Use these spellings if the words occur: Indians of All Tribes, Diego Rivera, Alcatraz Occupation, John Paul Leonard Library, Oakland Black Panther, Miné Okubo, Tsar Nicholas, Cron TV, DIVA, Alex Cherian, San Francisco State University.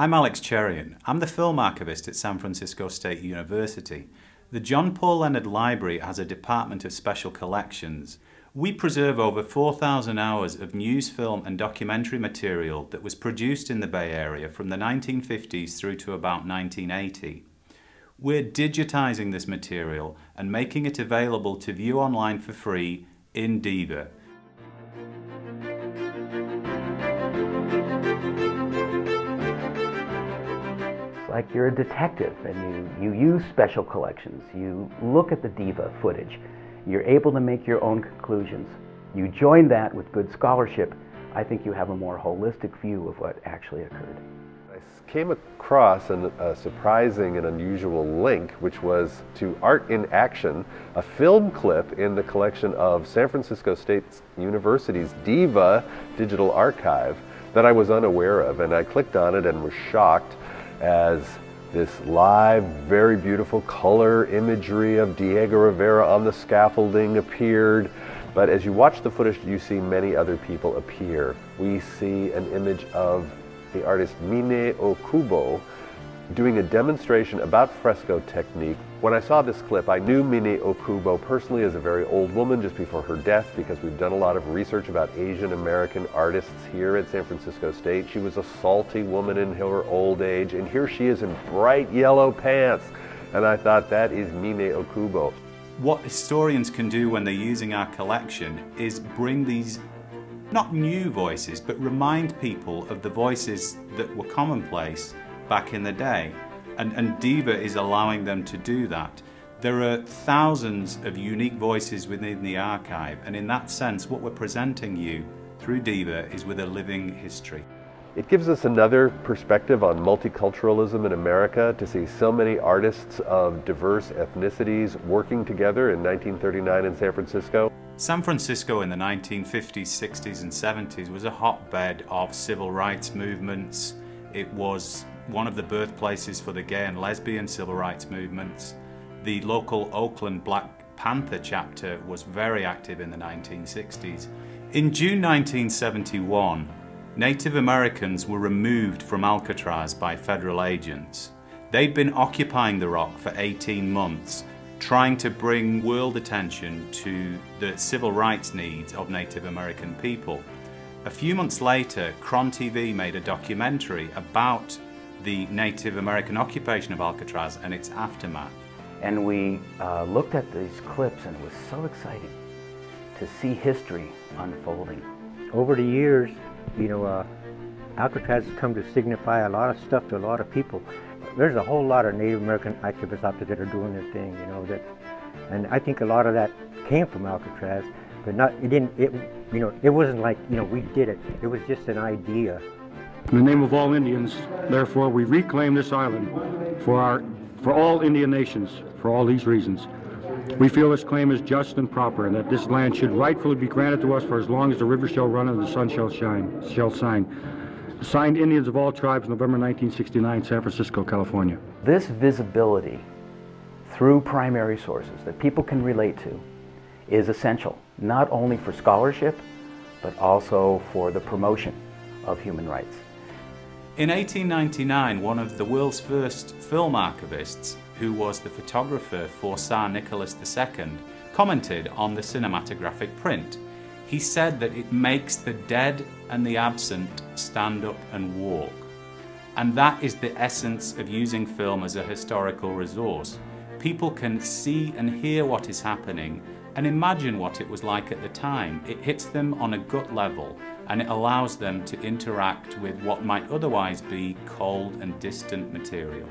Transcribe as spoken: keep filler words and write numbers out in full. I'm Alex Cherian. I'm the film archivist at San Francisco State University. The John Paul Leonard Library has a Department of Special Collections. We preserve over four thousand hours of news, film and documentary material that was produced in the Bay Area from the nineteen fifties through to about nineteen eighty. We're digitizing this material and making it available to view online for free in DIVA. Like you're a detective and you, you use special collections, you look at the DIVA footage, you're able to make your own conclusions. You join that with good scholarship, I think you have a more holistic view of what actually occurred. I came across an, a surprising and unusual link, which was to Art in Action, a film clip in the collection of San Francisco State University's DIVA digital archive that I was unaware of, and I clicked on it and was shocked as this live, very beautiful color imagery of Diego Rivera on the scaffolding appeared. But as you watch the footage, you see many other people appear. We see an image of the artist Miné Okubo doing a demonstration about fresco technique. When I saw this clip, I knew Miné Okubo personally as a very old woman just before her death, because we've done a lot of research about Asian American artists here at San Francisco State. She was a salty woman in her old age, and here she is in bright yellow pants. And I thought, that is Miné Okubo. What historians can do when they're using our collection is bring these, not new voices, but remind people of the voices that were commonplace back in the day, and, and DIVA is allowing them to do that. There are thousands of unique voices within the archive, and in that sense what we're presenting you through DIVA is with a living history. It gives us another perspective on multiculturalism in America, to see so many artists of diverse ethnicities working together in nineteen thirty-nine in San Francisco. San Francisco in the nineteen fifties, sixties and seventies was a hotbed of civil rights movements. It was one of the birthplaces for the gay and lesbian civil rights movements. The local Oakland Black Panther chapter was very active in the nineteen sixties. In June nineteen seventy-one, Native Americans were removed from Alcatraz by federal agents. They'd been occupying the rock for eighteen months, trying to bring world attention to the civil rights needs of Native American people. A few months later, Cron T V made a documentary about the Native American occupation of Alcatraz and its aftermath. And we uh, looked at these clips, and it was so exciting to see history unfolding. Over the years, you know, uh, Alcatraz has come to signify a lot of stuff to a lot of people. There's a whole lot of Native American activists out there that are doing their thing, you know, that, and I think a lot of that came from Alcatraz, but not, it didn't, it, you know, it wasn't like, you know, we did it. It was just an idea. In the name of all Indians, therefore, we reclaim this island for our, for all Indian nations, for all these reasons. We feel this claim is just and proper, and that this land should rightfully be granted to us for as long as the river shall run and the sun shall shine, shall shine. Signed, Indians of All Tribes, November nineteen sixty-nine, San Francisco, California. This visibility through primary sources that people can relate to is essential, not only for scholarship, but also for the promotion of human rights. In eighteen ninety-nine, one of the world's first film archivists, who was the photographer for Tsar Nicholas the Second, commented on the cinematographic print. He said that it makes the dead and the absent stand up and walk. And that is the essence of using film as a historical resource. People can see and hear what is happening and imagine what it was like at the time. It hits them on a gut level, and it allows them to interact with what might otherwise be cold and distant material.